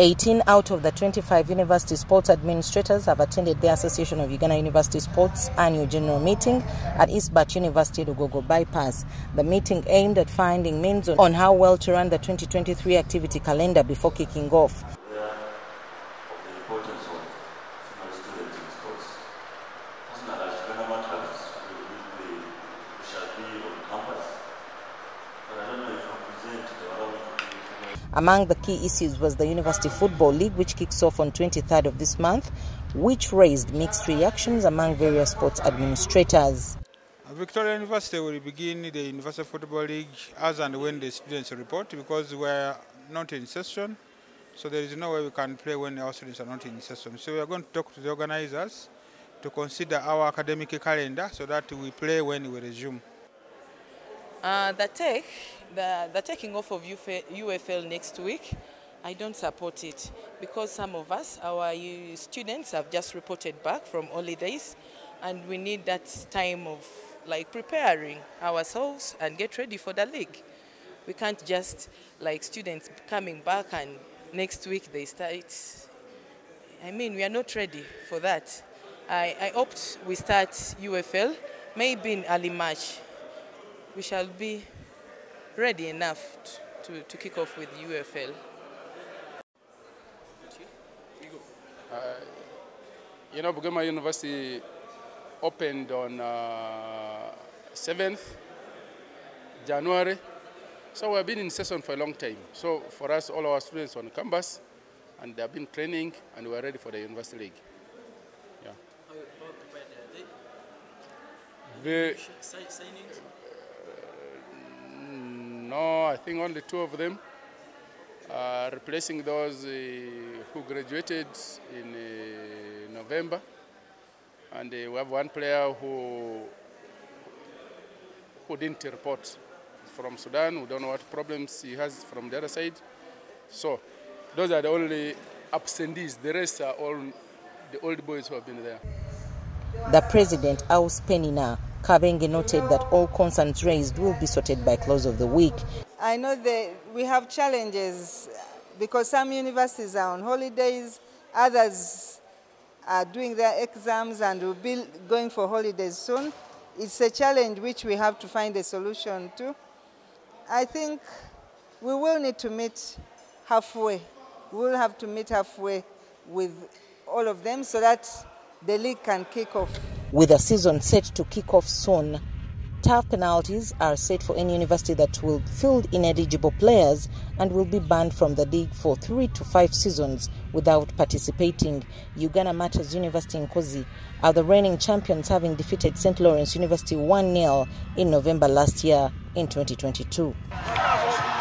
18 out of the 25 university sports administrators have attended the Association of Uganda University Sports annual general meeting at East Batch University Lugogo Bypass. The meeting aimed at finding means on how well to run the 2023 activity calendar before kicking off. Among the key issues was the University Football League, which kicks off on 23rd of this month, which raised mixed reactions among various sports administrators. Victoria University will begin the University Football League as and when the students report, because we are not in session, so there is no way we can play when our students are not in session. So we are going to talk to the organizers to consider our academic calendar so that we play when we resume. The taking off of UFL next week, I don't support it, because some of us, our students, have just reported back from holidays, and we need that time of like preparing ourselves and get ready for the league. We can't just like students coming back and next week they start. I mean, we are not ready for that. I opt we start UFL maybe in early March. We shall be ready enough to kick off with UFL. You know, Bugema University opened on 7th January, so we've been in session for a long time. So for us, all our students on campus, and they've been training, and we're ready for the University League. Yeah. How prepared are they? No, I think only two of them are replacing those who graduated in November. And we have one player who didn't report from Sudan. We don't know what problems he has from the other side. So those are the only absentees. The rest are all the old boys who have been there. The president, Aous Penina Kavenge, noted that all concerns raised will be sorted by close of the week. I know that we have challenges because some universities are on holidays, others are doing their exams and will be going for holidays soon. It's a challenge which we have to find a solution to. I think we will need to meet halfway. We will have to meet halfway with all of them so that the league can kick off. With a season set to kick off soon, tough penalties are set for any university that will field ineligible players and will be banned from the league for 3 to 5 seasons without participating. Uganda Matters University in Kozi are the reigning champions, having defeated St. Lawrence University 1-0 in November last year in 2022.